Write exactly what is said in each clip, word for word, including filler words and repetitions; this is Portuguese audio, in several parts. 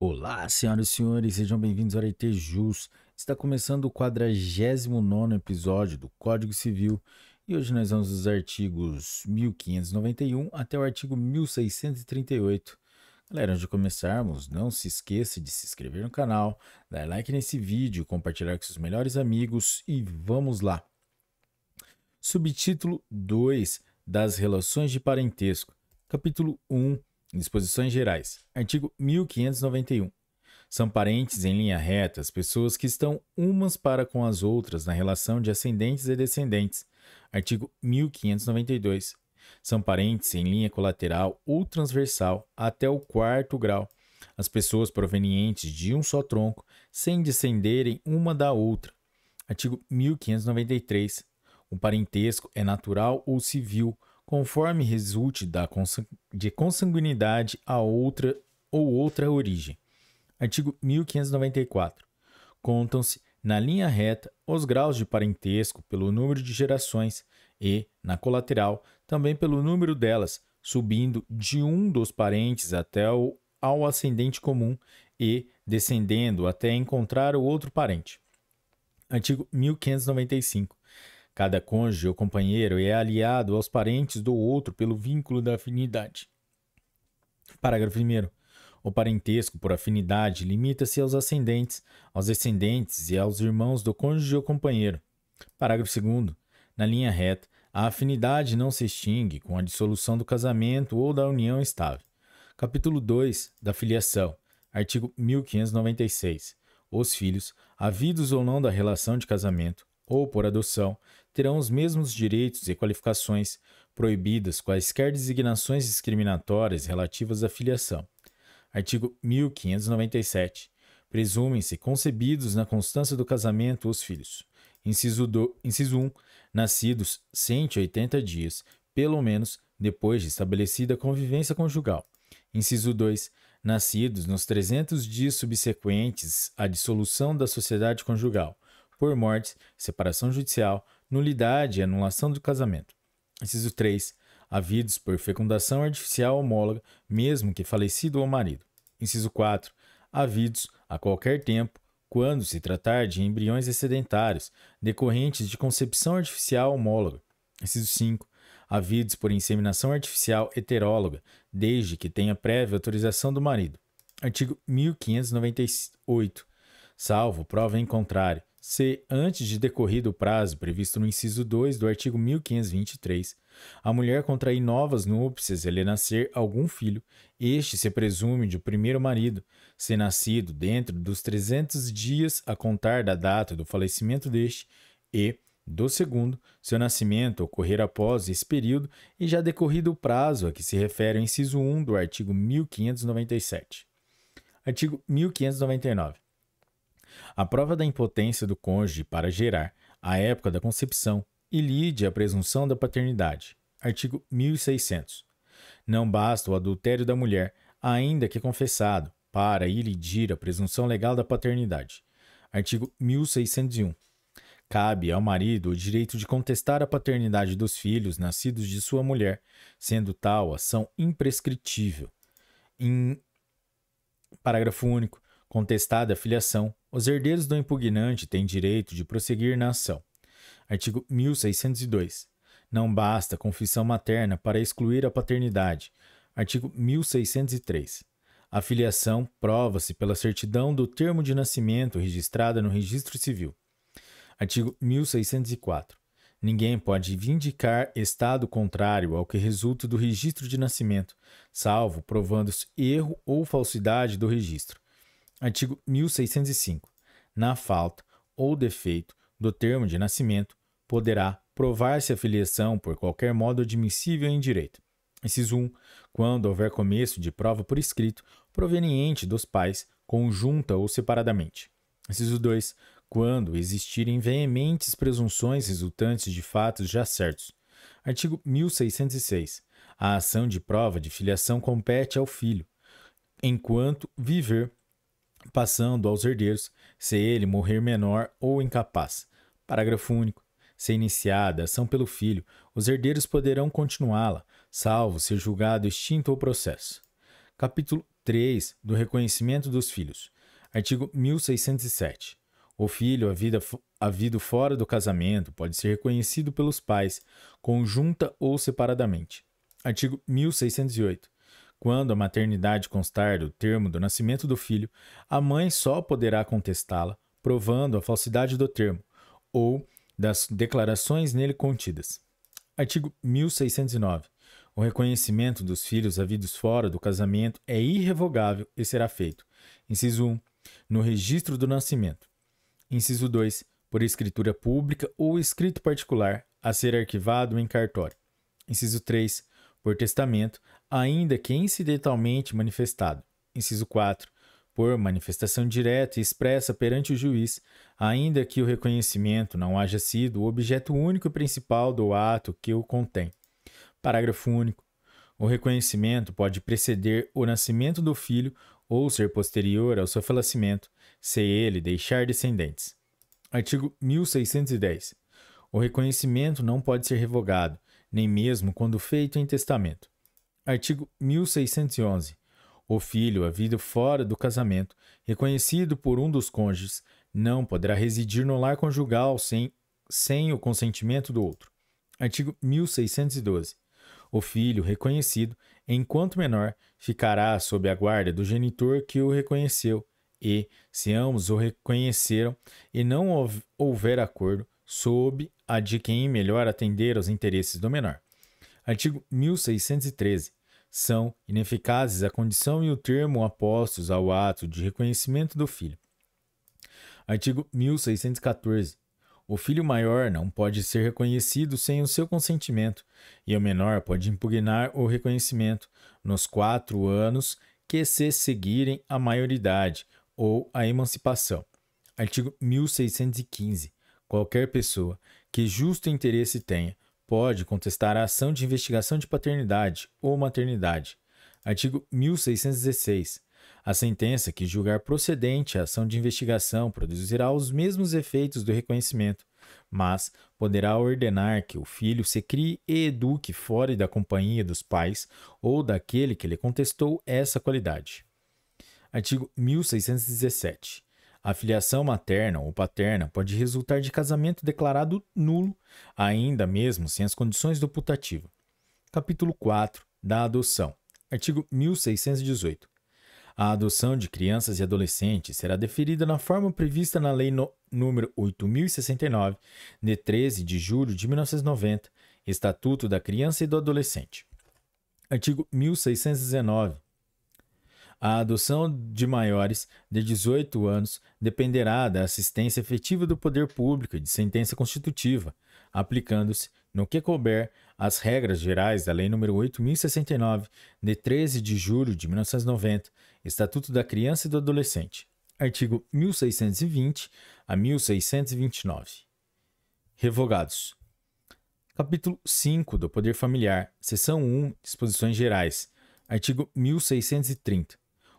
Olá, senhoras e senhores, sejam bem-vindos ao Aretejus. Está começando o quadragésimo nono episódio do Código Civil e hoje nós vamos dos artigos mil quinhentos e noventa e um até o artigo mil seiscentos e trinta e oito. Galera, antes de começarmos, não se esqueça de se inscrever no canal, dar like nesse vídeo, compartilhar com seus melhores amigos e vamos lá. Subtítulo dois das relações de parentesco, capítulo um. Disposições gerais. Artigo mil quinhentos e noventa e um. São parentes em linha reta as pessoas que estão umas para com as outras na relação de ascendentes e descendentes. Artigo mil quinhentos e noventa e dois. São parentes em linha colateral ou transversal até o quarto grau as pessoas provenientes de um só tronco, sem descenderem uma da outra. Artigo mil quinhentos e noventa e três. O parentesco é natural ou civil, conforme resulte da consangu... de consanguinidade a outra ou outra origem. Artigo mil quinhentos e noventa e quatro. Contam-se, na linha reta, os graus de parentesco pelo número de gerações e, na colateral, também pelo número delas, subindo de um dos parentes até o... ao ascendente comum e descendendo até encontrar o outro parente. Artigo mil quinhentos e noventa e cinco. Cada cônjuge ou companheiro é aliado aos parentes do outro pelo vínculo da afinidade. Parágrafo primeiro. O parentesco por afinidade limita-se aos ascendentes, aos descendentes e aos irmãos do cônjuge ou companheiro. Parágrafo segundo. Na linha reta, a afinidade não se extingue com a dissolução do casamento ou da união estável. Capítulo dois da filiação. Artigo mil quinhentos e noventa e seis. Os filhos, havidos ou não da relação de casamento, ou por adoção, terão os mesmos direitos e qualificações, proibidas quaisquer designações discriminatórias relativas à filiação. Artigo mil quinhentos e noventa e sete. Presumem-se concebidos na constância do casamento os filhos. Inciso, do, inciso um. Nascidos cento e oitenta dias, pelo menos, depois de estabelecida a convivência conjugal. Inciso dois. Nascidos nos trezentos dias subsequentes à dissolução da sociedade conjugal, por morte, separação judicial, nulidade e anulação do casamento. Inciso três. Havidos por fecundação artificial homóloga, mesmo que falecido o marido. Inciso quatro. Havidos a qualquer tempo, quando se tratar de embriões excedentários, decorrentes de concepção artificial homóloga. Inciso cinco. Havidos por inseminação artificial heteróloga, desde que tenha prévia autorização do marido. Artigo mil quinhentos e noventa e oito. Salvo prova em contrário, se, antes de decorrido o prazo previsto no inciso dois do artigo mil quinhentos e vinte e três, a mulher contrair novas núpcias e lhe nascer algum filho, este se presume de o primeiro marido, se nascido dentro dos trezentos dias a contar da data do falecimento deste, e, do segundo, se o nascimento ocorrer após esse período e já decorrido o prazo a que se refere o inciso um do artigo mil quinhentos e noventa e sete. Artigo mil quinhentos e noventa e nove. A prova da impotência do cônjuge para gerar, à época da concepção, ilide a presunção da paternidade. Artigo mil e seiscentos. Não basta o adultério da mulher, ainda que confessado, para ilidir a presunção legal da paternidade. Artigo mil seiscentos e um. Cabe ao marido o direito de contestar a paternidade dos filhos nascidos de sua mulher, sendo tal ação imprescritível. Em parágrafo único. Contestada a filiação, os herdeiros do impugnante têm direito de prosseguir na ação. Artigo mil seiscentos e dois. Não basta confissão materna para excluir a paternidade. Artigo mil seiscentos e três. A filiação prova-se pela certidão do termo de nascimento registrada no Registro Civil. Artigo mil seiscentos e quatro. Ninguém pode vindicar estado contrário ao que resulta do registro de nascimento, salvo provando-se erro ou falsidade do registro. Artigo mil seiscentos e cinco. Na falta ou defeito do termo de nascimento, poderá provar-se a filiação por qualquer modo admissível em direito. Inciso um. Quando houver começo de prova por escrito, proveniente dos pais, conjunta ou separadamente. Inciso dois. Quando existirem veementes presunções resultantes de fatos já certos. Artigo mil seiscentos e seis. A ação de prova de filiação compete ao filho, enquanto viver, passando aos herdeiros, se ele morrer menor ou incapaz. Parágrafo único. Se iniciada a ação pelo filho, os herdeiros poderão continuá-la, salvo ser julgado extinto o processo. Capítulo três do reconhecimento dos filhos. Artigo mil seiscentos e sete. O filho havido, havido fora do casamento pode ser reconhecido pelos pais, conjunta ou separadamente. Artigo mil seiscentos e oito. Quando a maternidade constar do termo do nascimento do filho, a mãe só poderá contestá-la, provando a falsidade do termo ou das declarações nele contidas. Artigo mil seiscentos e nove. O reconhecimento dos filhos havidos fora do casamento é irrevogável e será feito, inciso um, no registro do nascimento. Inciso dois. Por escritura pública ou escrito particular, a ser arquivado em cartório. Inciso três. Por testamento, ainda que incidentalmente manifestado. Inciso quatro. Por manifestação direta e expressa perante o juiz, ainda que o reconhecimento não haja sido o objeto único e principal do ato que o contém. Parágrafo único. O reconhecimento pode preceder o nascimento do filho ou ser posterior ao seu falecimento, se ele deixar descendentes. Artigo mil seiscentos e dez. O reconhecimento não pode ser revogado, nem mesmo quando feito em testamento. Artigo mil seiscentos e onze. O filho havido fora do casamento, reconhecido por um dos cônjuges, não poderá residir no lar conjugal sem, sem o consentimento do outro. Artigo mil seiscentos e doze. O filho reconhecido, enquanto menor, ficará sob a guarda do genitor que o reconheceu e, se ambos o reconheceram e não houver acordo, sob a de quem melhor atender aos interesses do menor. Artigo mil seiscentos e treze. São ineficazes a condição e o termo apostos ao ato de reconhecimento do filho. Artigo mil seiscentos e quatorze. O filho maior não pode ser reconhecido sem o seu consentimento, e o menor pode impugnar o reconhecimento nos quatro anos que se seguirem a maioridade ou a emancipação. Artigo mil seiscentos e quinze. Qualquer pessoa que justo interesse tenha pode contestar a ação de investigação de paternidade ou maternidade. Artigo mil seiscentos e dezesseis. A sentença que julgar procedente a ação de investigação produzirá os mesmos efeitos do reconhecimento, mas poderá ordenar que o filho se crie e eduque fora da companhia dos pais ou daquele que lhe contestou essa qualidade. Artigo mil seiscentos e dezessete. A filiação materna ou paterna pode resultar de casamento declarado nulo, ainda mesmo sem as condições do putativo. Capítulo quatro da Adoção. Artigo mil seiscentos e dezoito. A adoção de crianças e adolescentes será deferida na forma prevista na Lei nº oito mil e sessenta e nove, de treze de julho de mil novecentos e noventa, Estatuto da Criança e do Adolescente. Artigo mil seiscentos e dezenove. A adoção de maiores de dezoito anos dependerá da assistência efetiva do poder público e de sentença constitutiva, aplicando-se, no que couber, as regras gerais da Lei nº oito mil e sessenta e nove, de treze de julho de mil novecentos e noventa, Estatuto da Criança e do Adolescente. Artigo mil seiscentos e vinte a mil seiscentos e vinte e nove. Revogados. Capítulo cinco do Poder Familiar, Seção um, Disposições Gerais. Artigo mil seiscentos e trinta.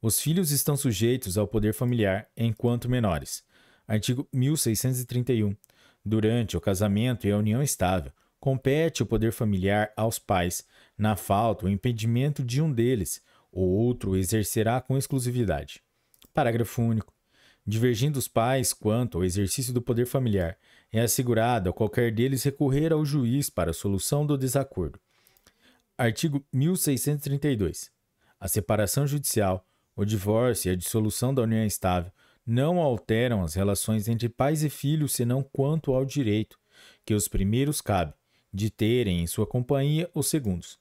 Os filhos estão sujeitos ao poder familiar enquanto menores. Artigo mil seiscentos e trinta e um. Durante o casamento e a união estável, compete o poder familiar aos pais, na falta ou impedimento de um deles, o outro exercerá com exclusividade. Parágrafo único. Divergindo os pais quanto ao exercício do poder familiar, é assegurado a qualquer deles recorrer ao juiz para a solução do desacordo. Artigo mil seiscentos e trinta e dois. A separação judicial, o divórcio e a dissolução da união estável não alteram as relações entre pais e filhos senão quanto ao direito, que os primeiros cabe, de terem em sua companhia os segundos.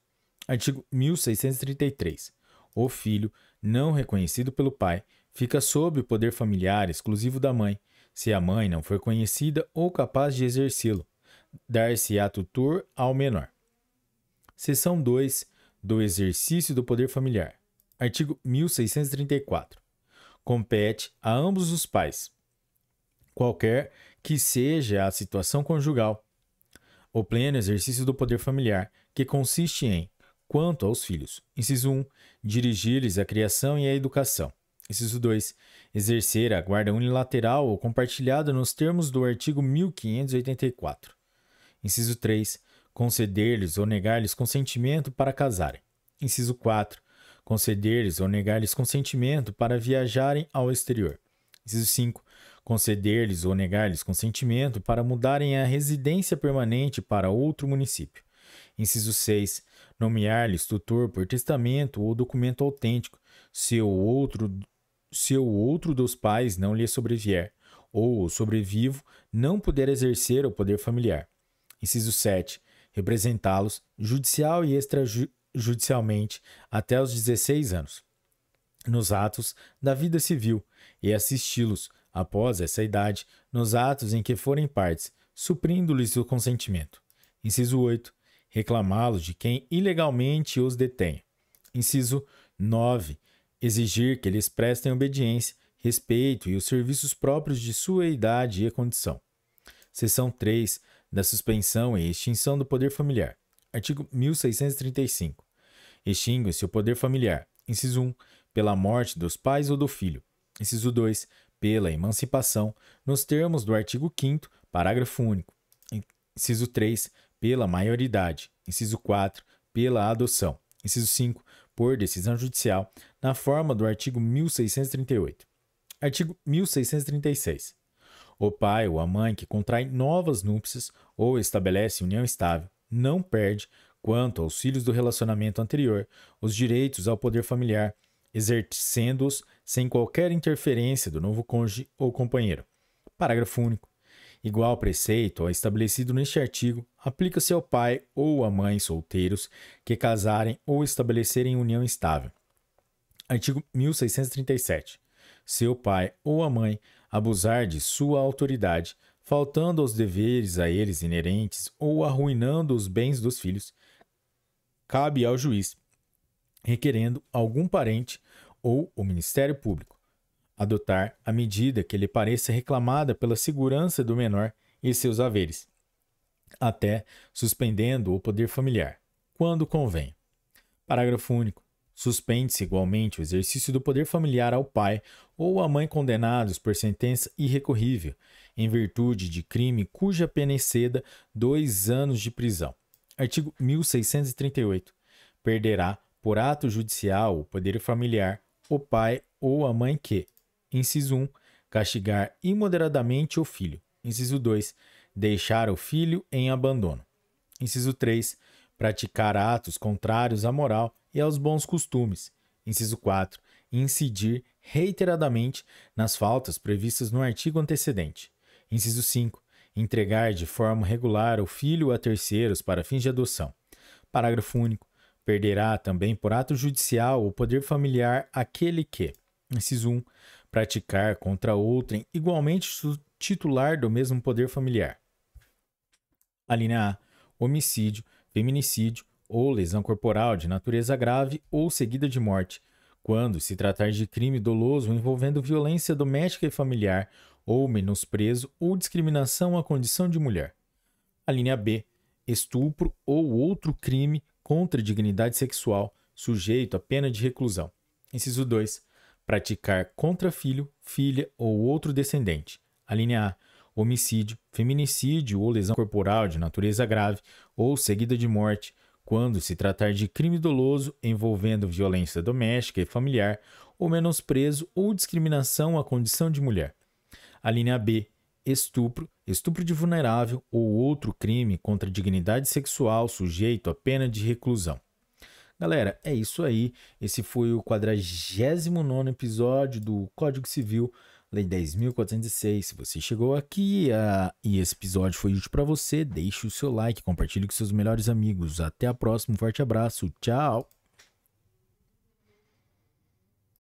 Artigo mil seiscentos e trinta e três. O filho, não reconhecido pelo pai, fica sob o poder familiar exclusivo da mãe, se a mãe não for conhecida ou capaz de exercê-lo, dar-se-á tutor ao menor. Seção dois. Do exercício do poder familiar. Artigo mil seiscentos e trinta e quatro. Compete a ambos os pais, qualquer que seja a situação conjugal, o pleno exercício do poder familiar, que consiste em, quanto aos filhos, inciso um, dirigir-lhes a criação e a educação. Inciso dois, exercer a guarda unilateral ou compartilhada nos termos do artigo mil quinhentos e oitenta e quatro. Inciso três, conceder-lhes ou negar-lhes consentimento para casarem. Inciso quatro, conceder-lhes ou negar-lhes consentimento para viajarem ao exterior. Inciso cinco. Conceder-lhes ou negar-lhes consentimento para mudarem a residência permanente para outro município. Inciso seis. Nomear-lhes tutor por testamento ou documento autêntico, se o outro, se o outro dos pais não lhe sobrevier, ou o sobrevivo não puder exercer o poder familiar. Inciso sete. Representá-los, judicial e extrajudicialmente, até os dezesseis anos, nos atos da vida civil, e assisti-los, após essa idade, nos atos em que forem partes, suprindo-lhes o consentimento. Inciso oito. Reclamá-los de quem ilegalmente os detém. Inciso nove. Exigir que eles prestem obediência, respeito e os serviços próprios de sua idade e condição. Seção três. Da suspensão e extinção do poder familiar. Artigo mil seiscentos e trinta e cinco. Extingue-se o poder familiar. Inciso um. Pela morte dos pais ou do filho. Inciso dois. Pela emancipação, nos termos do artigo quinto, parágrafo único. Inciso três. Pela maioridade. Inciso quatro. Pela adoção. Inciso cinco. Por decisão judicial, na forma do artigo mil seiscentos e trinta e oito. Artigo mil seiscentos e trinta e seis. O pai ou a mãe que contrai novas núpcias ou estabelece união estável não perde, quanto aos filhos do relacionamento anterior, os direitos ao poder familiar, exercendo-os sem qualquer interferência do novo cônjuge ou companheiro. Parágrafo único. Igual preceito ao estabelecido neste artigo, aplica-se ao pai ou à mãe solteiros que casarem ou estabelecerem união estável. Artigo mil seiscentos e trinta e sete. Se o pai ou a mãe abusar de sua autoridade, faltando aos deveres a eles inerentes ou arruinando os bens dos filhos, cabe ao juiz, requerendo algum parente ou o Ministério Público, adotar a medida que lhe pareça reclamada pela segurança do menor e seus haveres, até suspendendo o poder familiar, quando convém. Parágrafo único. Suspende-se igualmente o exercício do poder familiar ao pai ou à mãe condenados por sentença irrecorrível, em virtude de crime cuja pena exceda dois anos de prisão. Artigo mil seiscentos e trinta e oito. Perderá, por ato judicial, o poder familiar, o pai ou a mãe que, inciso um, castigar imoderadamente o filho, inciso dois, deixar o filho em abandono, inciso três, praticar atos contrários à moral e aos bons costumes, inciso quatro, incidir reiteradamente nas faltas previstas no artigo antecedente, inciso cinco, entregar de forma regular o filho a terceiros para fins de adoção. Parágrafo único. Perderá também por ato judicial o poder familiar aquele que, inciso um, praticar contra outrem igualmente titular do mesmo poder familiar. Alínea A. Homicídio, feminicídio ou lesão corporal de natureza grave ou seguida de morte, quando se tratar de crime doloso envolvendo violência doméstica e familiar ou menosprezo ou discriminação à condição de mulher. Alínea B. Estupro ou outro crime contra a dignidade sexual, sujeito à pena de reclusão. Inciso dois. Praticar contra filho, filha ou outro descendente. Alínea A. Homicídio, feminicídio ou lesão corporal de natureza grave ou seguida de morte, quando se tratar de crime doloso envolvendo violência doméstica e familiar ou menosprezo ou discriminação à condição de mulher. Alínea B. Estupro, estupro de vulnerável ou outro crime contra a dignidade sexual sujeito à pena de reclusão. Galera, é isso aí. Esse foi o quadragésimo nono episódio do Código Civil, Lei dez mil quatrocentos e seis. Se você chegou aqui a... e esse episódio foi útil para você, deixe o seu like, compartilhe com seus melhores amigos. Até a próxima, um forte abraço, tchau!